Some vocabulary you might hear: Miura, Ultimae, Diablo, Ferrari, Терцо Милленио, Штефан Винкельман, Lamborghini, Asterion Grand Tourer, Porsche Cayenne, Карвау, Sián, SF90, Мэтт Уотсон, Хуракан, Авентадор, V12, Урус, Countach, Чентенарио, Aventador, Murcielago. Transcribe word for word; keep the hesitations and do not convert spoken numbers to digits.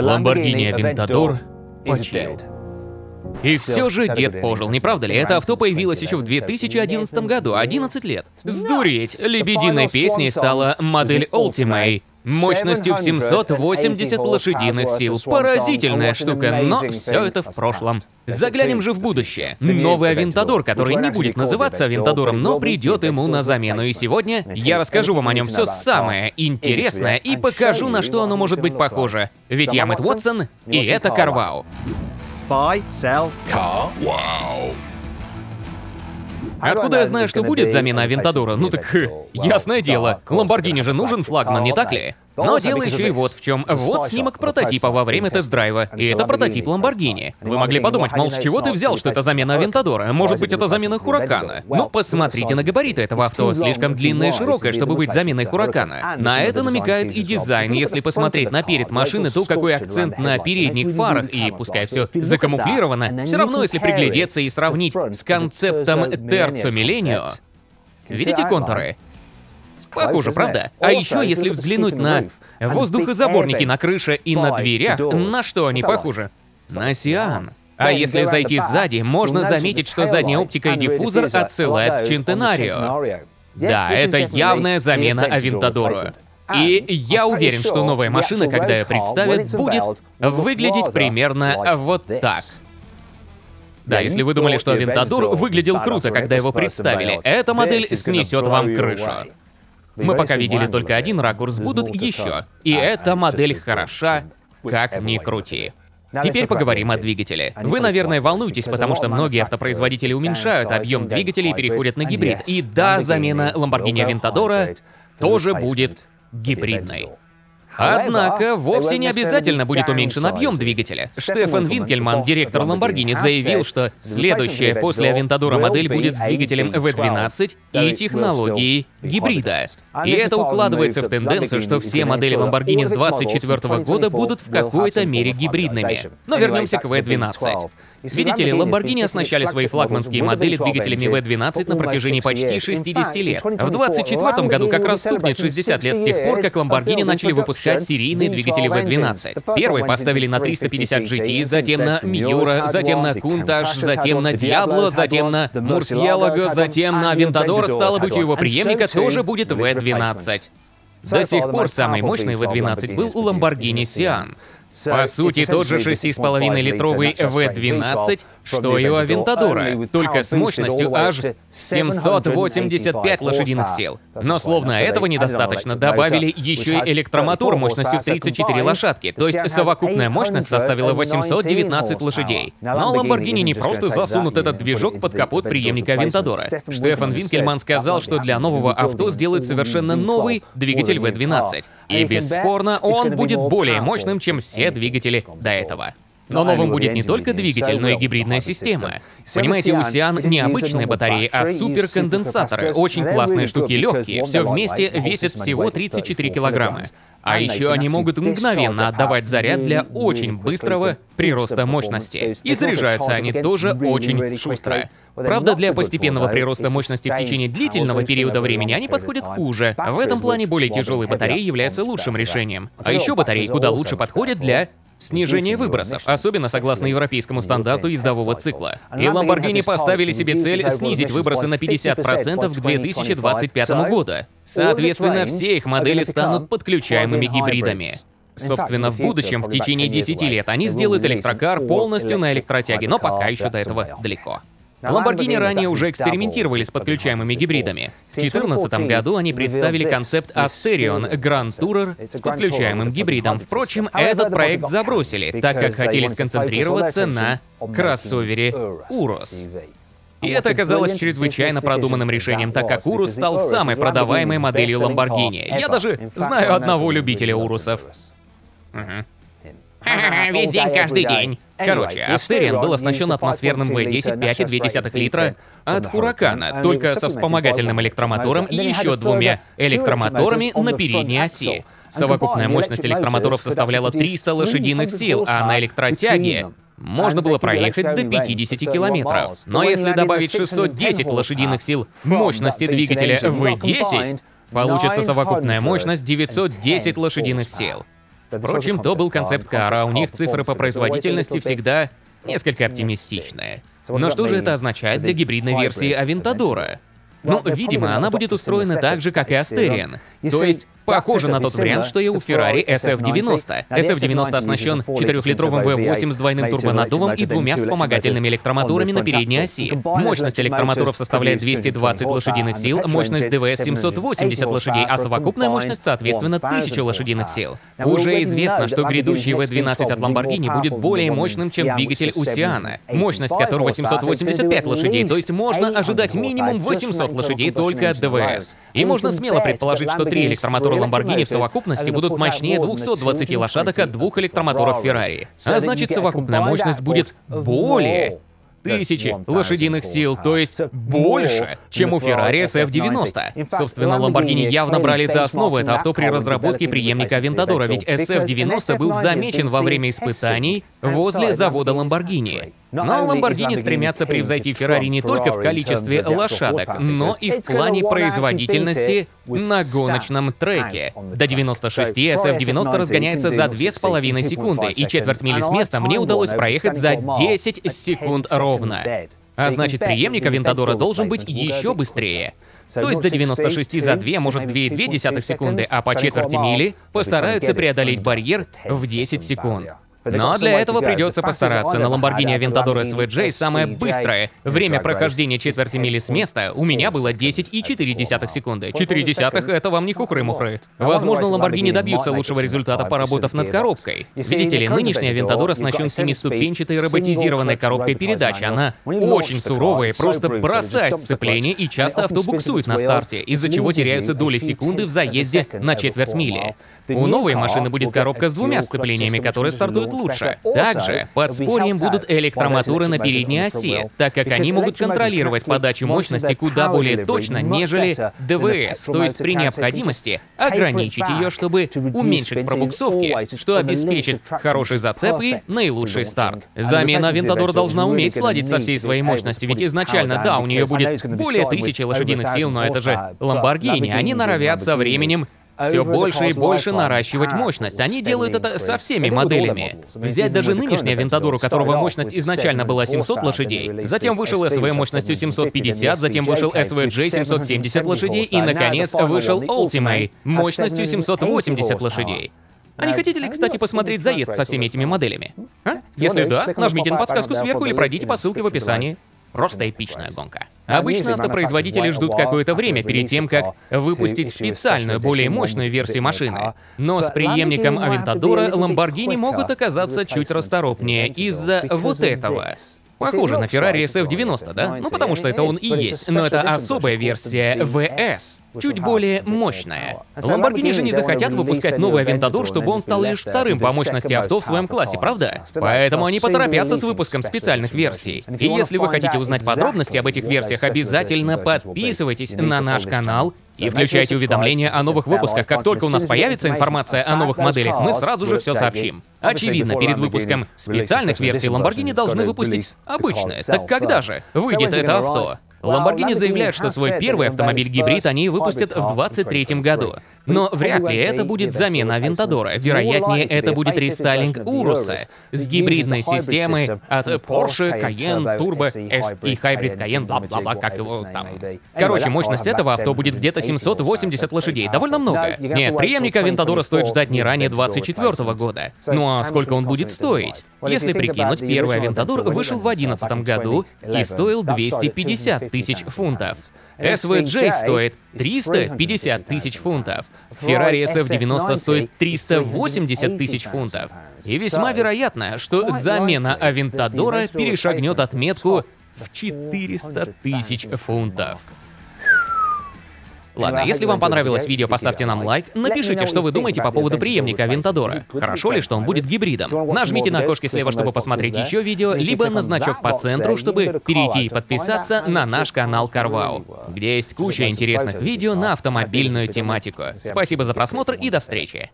Lamborghini Aventador почти. И все же дед пожил, не правда ли? Это авто появилось еще в две тысячи одиннадцатом году, одиннадцать лет. Сдуреть! Лебединой песней стала модель Ultimae. Мощностью в семьсот восемьдесят лошадиных сил. Поразительная штука, но все это в прошлом. Заглянем же в будущее. Новый Авентадор, который не будет называться Авентадором, но придет ему на замену. И сегодня я расскажу вам о нем все самое интересное и покажу, на что оно может быть похоже. Ведь я Мэтт Уотсон, и это Карвау. Buy, sell, car. Wow. Откуда я знаю, что будет замена Авентадора? Ну так, ясное дело, Ламборгини же нужен флагман, не так ли? Но дело еще и вот в чем. Вот снимок прототипа во время тест-драйва. И это прототип Ламборгини. Вы могли подумать, мол, с чего ты взял, что это замена Авентадора? Может быть, это замена Хуракана? Но посмотрите на габариты этого авто. Слишком длинное и широкое, чтобы быть заменой Хуракана. На это намекает и дизайн. Если посмотреть на перед машины, то какой акцент на передних фарах. И пускай все закамуфлировано, все равно, если приглядеться и сравнить с концептом Терцо Милленио. Видите контуры? Похоже, правда? А еще, если взглянуть на воздухозаборники на крыше и на дверях, на что они похожи? На Sián. А если зайти сзади, можно заметить, что задняя оптика и диффузор отсылают к Чентенарио. Да, это явная замена Авентадору. И я уверен, что новая машина, когда ее представят, будет выглядеть примерно вот так. Да, если вы думали, что Авентадор выглядел круто, когда его представили, эта модель снесет вам крышу. Мы пока видели только один ракурс, будут еще. И эта модель хороша, как ни крути. Теперь поговорим о двигателе. Вы, наверное, волнуетесь, потому что многие автопроизводители уменьшают объем двигателей и переходят на гибрид. И да, замена Lamborghini Aventador тоже будет гибридной. Однако, вовсе не обязательно будет уменьшен объем двигателя. Штефан Винкельман, директор Lamborghini, заявил, что следующая после Aventador модель будет с двигателем ви двенадцать и технологией гибрида. И это укладывается в тенденцию, что все модели Lamborghini с две тысячи двадцать четвёртого года будут в какой-то мере гибридными. Но вернемся к ви двенадцать. Видите ли, Lamborghini оснащали свои флагманские модели двигателями ви двенадцать на протяжении почти шестидесяти лет. В две тысячи двадцать четвёртом году как раз стукнет шестьдесят лет с тех пор, как Lamborghini начали выпускать серийные двигатели ви двенадцать. Первый поставили на триста пятьдесят джи ти, затем на Miura, затем на Countach, затем на Diablo, затем на Murcielago, затем на Aventador, стало быть, у его преемника тоже будет ви двенадцать. До сих пор самый мощный ви двенадцать был у Lamborghini Sián. По сути, тот же шесть и пять литровый ви двенадцать, что и у Авентадора, только с мощностью аж семьсот восемьдесят пять лошадиных сил. Но словно этого недостаточно, добавили еще и электромотор мощностью в тридцать четыре лошадки, то есть совокупная мощность составила восемьсот девятнадцать лошадей. Но Lamborghini не просто засунут этот движок под капот преемника Авентадора. Штефан Винкельман сказал, что для нового авто сделают совершенно новый двигатель ви двенадцать. И бесспорно, он будет более мощным, чем все двигатели до этого. Но новым будет не только двигатель, но и гибридная система. Понимаете, у Sián не обычные батареи, а суперконденсаторы. Очень классные штуки, легкие. Все вместе весит всего тридцать четыре килограмма. А еще они могут мгновенно отдавать заряд для очень быстрого прироста мощности. И заряжаются они тоже очень шустро. Правда, для постепенного прироста мощности в течение длительного периода времени они подходят хуже. В этом плане более тяжелые батареи являются лучшим решением. А еще батареи куда лучше подходят для снижение выбросов, особенно согласно европейскому стандарту ездового цикла. И Lamborghini поставили себе цель снизить выбросы на пятьдесят процентов к две тысячи двадцать пятому году. Соответственно, все их модели станут подключаемыми гибридами. Собственно, в будущем, в течение десяти лет, они сделают электрокар полностью на электротяге, но пока еще до этого далеко. Lamborghini ранее уже экспериментировали с подключаемыми гибридами. В две тысячи четырнадцатом году они представили концепт Asterion Grand Tourer с подключаемым гибридом. Впрочем, этот проект забросили, так как хотели сконцентрироваться на кроссовере Урус. И это оказалось чрезвычайно продуманным решением, так как Урус стал самой продаваемой моделью Lamborghini. Я даже знаю одного любителя Урусов. Угу. Ха-ха-ха, весь день, каждый день. Короче, Asterion был оснащен атмосферным ви десять пять и две литра от Хуракана, только со вспомогательным электромотором и еще двумя электромоторами на передней оси. Совокупная мощность электромоторов составляла триста лошадиных сил, а на электротяге можно было проехать до пятидесяти километров. Но если добавить шестьсот десять лошадиных сил мощности двигателя ви десять, получится совокупная мощность девятьсот десять лошадиных сил. Впрочем, то был концепт кара, у них цифры по производительности всегда несколько оптимистичные. Но что же это означает для гибридной версии Авентадора? Ну, видимо, она будет устроена так же, как и Asterion. То есть, похоже на тот вариант, что и у Ferrari эс эф девяносто. эс эф девяносто оснащен четырехлитровым ви восемь с двойным турбонаддувом и двумя вспомогательными электромоторами на передней оси. Мощность электромоторов составляет двести двадцать лошадиных сил, мощность ДВС семьсот восемьдесят лошадей, а совокупная мощность, соответственно, тысяча лошадиных сил. Уже известно, что грядущий ви двенадцать от Lamborghini будет более мощным, чем двигатель у Сиана, мощность которого семьсот восемьдесят пять лошадей, то есть можно ожидать минимум восемьсот лошадей только от ДВС. И можно смело предположить, что три электромотора Lamborghini в совокупности будут мощнее двухсот двадцати лошадок от двух электромоторов Ferrari. А значит, совокупная мощность будет более тысячи лошадиных сил, то есть больше, чем у Ferrari эс эф девяносто. Собственно, Lamborghini явно брали за основу это авто при разработке преемника Aventador, ведь эс эф девяносто был замечен во время испытаний возле завода Lamborghini. Но Lamborghini стремятся превзойти Ferrari не только в количестве лошадок, но и в плане производительности на гоночном треке. До девяносто шести эс эф девяносто разгоняется за две с половиной секунды, и четверть мили с места мне удалось проехать за десять секунд ровно. А значит, преемник Авентадора должен быть еще быстрее. То есть до девяноста шести за две, может две целых две десятых секунды, а по четверти мили постараются преодолеть барьер в десять секунд. Но для этого придется постараться. На Lamborghini Aventador эс ви джей самое быстрое время прохождения четверти мили с места у меня было десять целых четыре десятых секунды. четыре десятых — это вам не хухры-мухры. Возможно, Lamborghini добьются лучшего результата, поработав над коробкой. Видите ли, нынешний Aventador оснащен семиступенчатой роботизированной коробкой передач. Она очень суровая, просто бросает сцепление, и часто авто буксует на старте, из-за чего теряются доли секунды в заезде на четверть мили. У новой машины будет коробка с двумя сцеплениями, которые стартуют лучше. Также подспорьем будут электромоторы на передней оси, так как они могут контролировать подачу мощности куда более точно, нежели ДВС, то есть при необходимости ограничить ее, чтобы уменьшить пробуксовки, что обеспечит хороший зацеп и наилучший старт. Замена Aventador должна уметь сладить со всей своей мощностью, ведь изначально, да, у нее будет более тысячи лошадиных сил, но это же Lamborghini, они норовят со временем все больше и больше наращивать мощность. Они делают это со всеми моделями. Взять даже нынешний Aventador, у которого мощность изначально была семьсот лошадей, затем вышел эс ви мощностью семьсот пятьдесят, затем вышел эс ви джи семьсот семьдесят лошадей и, наконец, вышел Ultimae мощностью семьсот восемьдесят лошадей. А не хотите ли, кстати, посмотреть заезд со всеми этими моделями? А? Если да, нажмите на подсказку сверху или пройдите по ссылке в описании. Просто эпичная гонка. Обычно автопроизводители ждут какое-то время перед тем, как выпустить специальную, более мощную версию машины. Но с преемником Aventador Lamborghini могут оказаться чуть расторопнее из-за вот этого. Похоже на Ferrari эс эф девяносто, да? Ну потому что это он и есть, но это особая версия ви эс, чуть более мощная. Lamborghini же не захотят выпускать новый Aventador, чтобы он стал лишь вторым по мощности авто в своем классе, правда? Поэтому они поторопятся с выпуском специальных версий. И если вы хотите узнать подробности об этих версиях, обязательно подписывайтесь на наш канал и включайте уведомления о новых выпусках. Как только у нас появится информация о новых моделях, мы сразу же все сообщим. Очевидно, перед выпуском специальных версий Lamborghini должны выпустить обычное. Так когда же выйдет это авто? Lamborghini заявляет, что свой первый автомобиль-гибрид они выпустят в две тысячи двадцать третьем году. Но вряд ли это будет замена Aventador. Вероятнее, это будет рестайлинг Уруса с гибридной системой от Porsche Cayenne Turbo S и Hybrid Cayenne, бла-бла-бла, как его там. Короче, мощность этого авто будет где-то семьсот восемьдесят лошадей, довольно много. Нет, преемника Aventador стоит ждать не ранее две тысячи двадцать четвёртого года. Ну а сколько он будет стоить? Если прикинуть, первый Aventador вышел в две тысячи одиннадцатом году и стоил двести пятьдесят тысяч фунтов. эс ви джей стоит триста пятьдесят тысяч фунтов. Ferrari эс эф девяносто стоит триста восемьдесят тысяч фунтов. И весьма вероятно, что замена Aventador перешагнет отметку в четыреста тысяч фунтов. Ладно, если вам понравилось видео, поставьте нам лайк, напишите, что вы думаете по поводу преемника Aventador. Хорошо ли, что он будет гибридом? Нажмите на окошке слева, чтобы посмотреть еще видео, либо на значок по центру, чтобы перейти и подписаться на наш канал Карвау, где есть куча интересных видео на автомобильную тематику. Спасибо за просмотр и до встречи!